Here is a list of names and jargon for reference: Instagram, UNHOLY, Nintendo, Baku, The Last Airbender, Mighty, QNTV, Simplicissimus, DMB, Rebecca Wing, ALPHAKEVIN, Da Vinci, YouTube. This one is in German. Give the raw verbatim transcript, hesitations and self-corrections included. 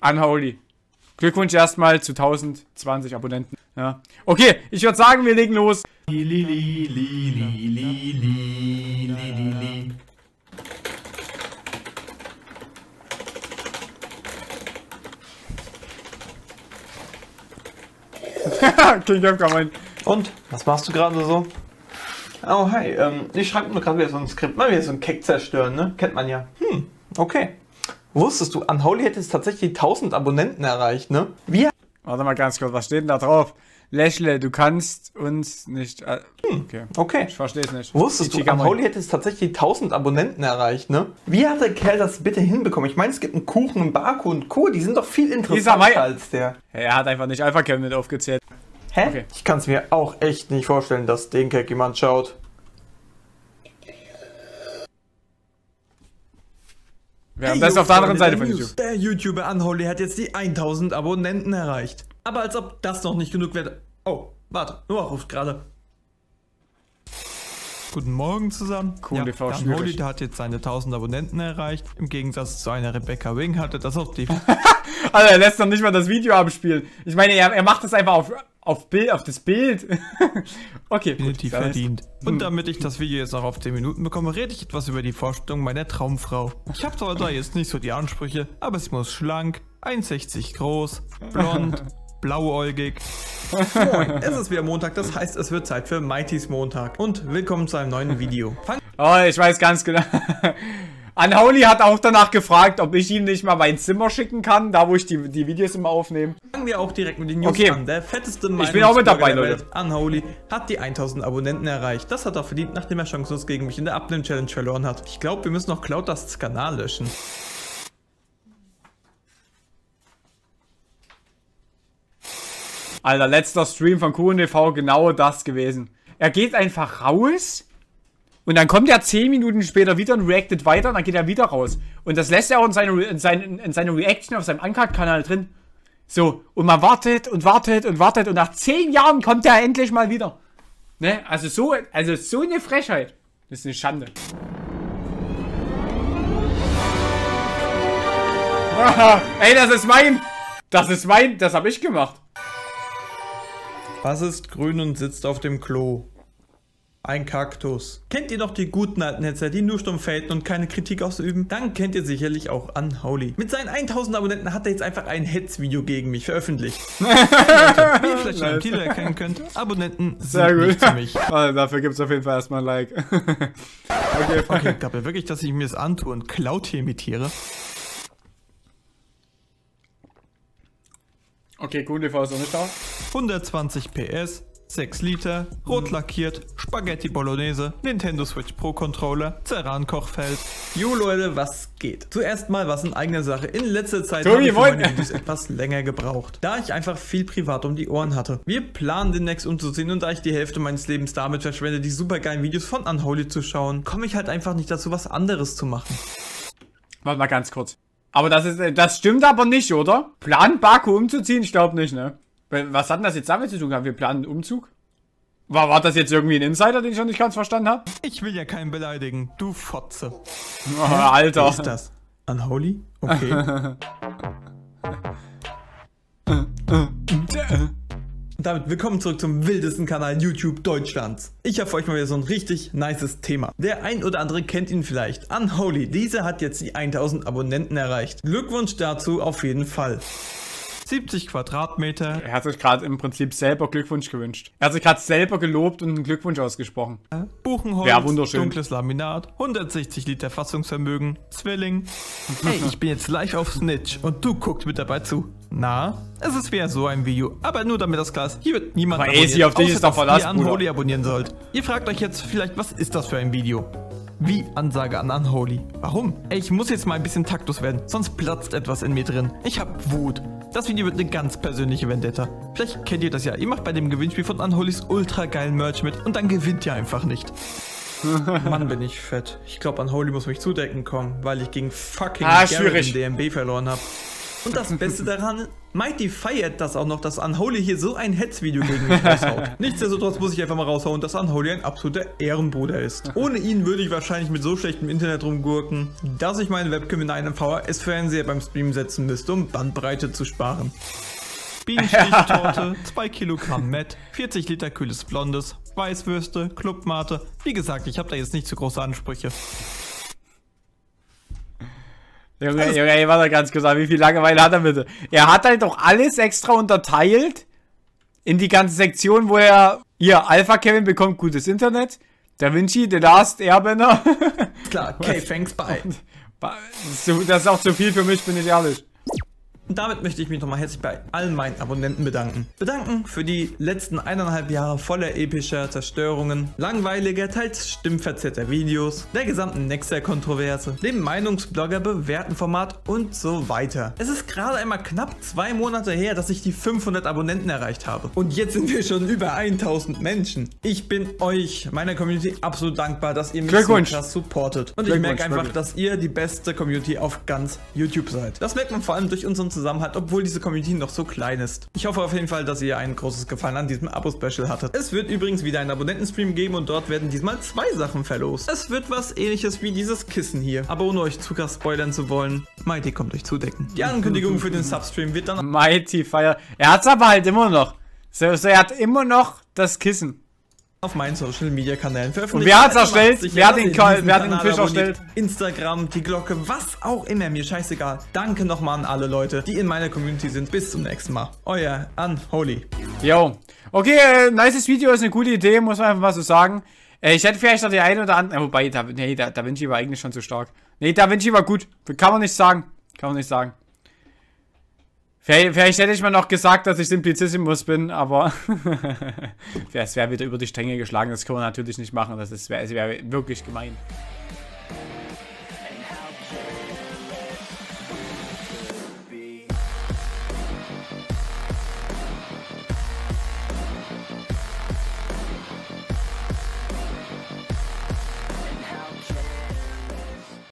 Unholy. Glückwunsch erstmal zu tausendzwanzig Abonnenten. Ja. Okay, ich würde sagen, wir legen los. Und? Was machst du gerade so? Oh, hi. Ähm, ich schreibe nur gerade wieder so ein Skript. Mal wieder so ein Keck zerstören, ne? Kennt man ja. Hm, okay. Wusstest du, Unholy hätte jetzt tatsächlich tausend Abonnenten erreicht, ne? Wir... Warte mal ganz kurz, was steht denn da drauf? Lächle, du kannst uns nicht... Äh, hm, okay. okay. Ich verstehe es nicht. Wusstest du, Unholy hätte jetzt tatsächlich tausend Abonnenten erreicht, ne? Wie hat der Kerl das bitte hinbekommen? Ich meine, es gibt einen Kuchen in Baku und Co., die sind doch viel interessanter als der. Er hat einfach nicht Alpha-Cam mit aufgezählt. Hä? Okay. Ich kann es mir auch echt nicht vorstellen, dass den Keck jemand schaut. Wir haben hey, das auf der anderen Seite von YouTube. Der YouTuber Unholy hat jetzt die tausend Abonnenten erreicht. Aber als ob das noch nicht genug wäre. Oh, warte, Noah ruft gerade. Guten Morgen zusammen. Q N T V ja, Unholy hat jetzt seine tausend Abonnenten erreicht. Im Gegensatz zu einer Rebecca Wing hatte das auf die. Also er lässt doch nicht mal das Video abspielen. Ich meine, er, er macht das einfach auf, auf, Bild, auf das Bild. Okay, definitiv gut, verdient. Ist. Und damit ich das Video jetzt noch auf zehn Minuten bekomme, rede ich etwas über die Vorstellung meiner Traumfrau. Ich habe zwar da jetzt nicht so die Ansprüche, aber sie muss schlank, ein Meter sechzig groß, blond, blauäugig. Moin, es ist wieder Montag, das heißt, es wird Zeit für Mighty's Montag. Und willkommen zu einem neuen Video. Fang oh, ich weiß ganz genau. Unholy hat auch danach gefragt, ob ich ihm nicht mal mein Zimmer schicken kann, da wo ich die, die Videos immer aufnehme. Fangen wir auch direkt mit den News okay. an. Der fetteste Mann. Ich bin auch mit dabei, Leute. Unholy hat die tausend Abonnenten erreicht. Das hat er verdient, nachdem er chancenlos gegen mich in der Abnehm-Challenge verloren hat. Ich glaube, wir müssen noch Clouders Kanal löschen. Alter, letzter Stream von Q N T V, genau das gewesen. Er geht einfach raus. Und dann kommt er zehn Minuten später wieder und reactet weiter und dann geht er wieder raus. Und das lässt er auch in seine, Re in seine, in seine Reaction auf seinem Uncut-Kanal drin. So, und man wartet und wartet und wartet und nach zehn Jahren kommt er endlich mal wieder. Ne? Also so, also so eine Frechheit. Das ist eine Schande. Ey, das ist mein... Das ist mein... Das habe ich gemacht. Was ist grün und sitzt auf dem Klo? Ein Kaktus. Kennt ihr noch die guten alten Hetzer, die nur stumpf haten und keine Kritik ausüben? Dann kennt ihr sicherlich auch Unholy. Mit seinen tausend Abonnenten hat er jetzt einfach ein Hetzvideo gegen mich veröffentlicht. Wie ihr vielleicht schon im Titel erkennen könnt, Abonnenten sind sehr gut. Nicht für mich. Also dafür gibt es auf jeden Fall erstmal ein Like. Okay, fuck. Okay, glaubt ihr wirklich, dass ich mir das antue und Cloud-Tier imitiere? Okay, Q N T V ist noch nicht da. hundertzwanzig P S. sechs Liter, rot lackiert, Spaghetti Bolognese, Nintendo Switch Pro Controller, Zeran-Kochfeld. Jo Leute, was geht? Zuerst mal was in eigener Sache. In letzter Zeit habe ich für meine Videos etwas länger gebraucht, da ich einfach viel privat um die Ohren hatte. Wir planen demnächst umzuziehen und da ich die Hälfte meines Lebens damit verschwende, die supergeilen Videos von Unholy zu schauen, komme ich halt einfach nicht dazu, was anderes zu machen. Warte mal ganz kurz. Aber das ist, das stimmt aber nicht, oder? Plan Baku umzuziehen? Ich glaube nicht, ne? Was hat denn das jetzt damit zu tun? Haben wir planen einen Umzug? War, war das jetzt irgendwie ein Insider, den ich noch nicht ganz verstanden habe? Ich will ja keinen beleidigen, du Fotze. Oh, Alter. Was ist das? Unholy? Okay. Damit willkommen zurück zum wildesten Kanal YouTube Deutschlands. Ich habe für euch mal wieder so ein richtig nices Thema. Der ein oder andere kennt ihn vielleicht. Unholy, dieser hat jetzt die tausend Abonnenten erreicht. Glückwunsch dazu auf jeden Fall. siebzig Quadratmeter. Er hat sich gerade im Prinzip selber Glückwunsch gewünscht. Er hat sich gerade selber gelobt und einen Glückwunsch ausgesprochen. Buchenholz, ja, wunderschön. Dunkles Laminat, hundertsechzig Liter Fassungsvermögen, Zwilling. Hey, ich bin jetzt live auf Snitch und du guckst mit dabei zu. Na, es ist wieder so ein Video, aber nur damit das klar ist, hier wird niemand aber abonniert, ey, auf dich ist doch verlassen, dass ihr Unholy abonnieren sollt. Ihr fragt euch jetzt vielleicht, was ist das für ein Video? Wie Ansage an Unholy. Warum? Ey, ich muss jetzt mal ein bisschen taktlos werden, sonst platzt etwas in mir drin. Ich hab Wut. Das Video wird eine ganz persönliche Vendetta. Vielleicht kennt ihr das ja. Ihr macht bei dem Gewinnspiel von Unholys ultra geilen Merch mit und dann gewinnt ihr einfach nicht. Mann, bin ich fett. Ich glaube, Unholy muss mich zudecken kommen, weil ich gegen fucking ah, Garrett im D M B verloren habe. Und das Beste daran, Mighty feiert das auch noch, dass Unholy hier so ein Hetzvideo gegen mich raushaut. Nichtsdestotrotz muss ich einfach mal raushauen, dass Unholy ein absoluter Ehrenbruder ist. Ohne ihn würde ich wahrscheinlich mit so schlechtem Internet rumgurken, dass ich meine Webcam in einen V H S-Fernseher beim Stream setzen müsste, um Bandbreite zu sparen. Bienenstichtorte, zwei Kilogramm Met, vierzig Liter kühles Blondes, Weißwürste, Clubmate. Wie gesagt, ich habe da jetzt nicht zu große Ansprüche. Junge, also, Junge, ey, warte ganz gesagt, wie viel Langeweile hat er bitte? Er hat halt doch alles extra unterteilt in die ganze Sektion, wo er, hier, Alpha Kevin bekommt gutes Internet, Da Vinci, The Last Airbender. Klar, K-Fangs bei. Das ist auch zu viel für mich, bin ich ehrlich. Und damit möchte ich mich nochmal herzlich bei allen meinen Abonnenten bedanken. Bedanken für die letzten eineinhalb Jahre voller epischer Zerstörungen, langweiliger, teils stimmverzerrter Videos, der gesamten Nexter-Kontroverse, dem Meinungsblogger bewährten Format und so weiter. Es ist gerade einmal knapp zwei Monate her, dass ich die fünfhundert Abonnenten erreicht habe. Und jetzt sind wir schon über tausend Menschen. Ich bin euch, meiner Community, absolut dankbar, dass ihr mich so krass supportet. Und ich merke einfach, dass ihr die beste Community auf ganz YouTube seid. Das merkt man vor allem durch unseren Zusammenhalt, obwohl diese Community noch so klein ist. Ich hoffe auf jeden Fall, dass ihr ein großes Gefallen an diesem Abo-Special hattet. Es wird übrigens wieder einen Abonnentenstream geben und dort werden diesmal zwei Sachen verlost. Es wird was ähnliches wie dieses Kissen hier, aber ohne euch zu krass spoilern zu wollen, Mighty kommt euch zudecken. Die Ankündigung für den Substream wird dann... Mighty feiert... Er hat's aber halt immer noch. So, so, er hat immer noch das Kissen. Auf meinen Social Media Kanälen veröffentlicht. Und wer hat's erstellt? Wer hat den, wer hat den Fisch erstellt? Instagram, die Glocke, was auch immer, mir scheißegal. Danke nochmal an alle Leute, die in meiner Community sind. Bis zum nächsten Mal. Euer Unholy. Yo. Okay, äh, nices Video, ist eine gute Idee, muss man einfach mal so sagen. Äh, ich hätte vielleicht noch die eine oder andere. Äh, wobei, da, nee, da, Da Vinci war eigentlich schon zu stark. Nee, Da Vinci war gut. Kann man nicht sagen. Kann man nicht sagen. Vielleicht, vielleicht hätte ich mal noch gesagt, dass ich Simplicissimus bin, aber es wäre wieder über die Stränge geschlagen. Das können wir natürlich nicht machen. Das wäre wär wirklich gemein.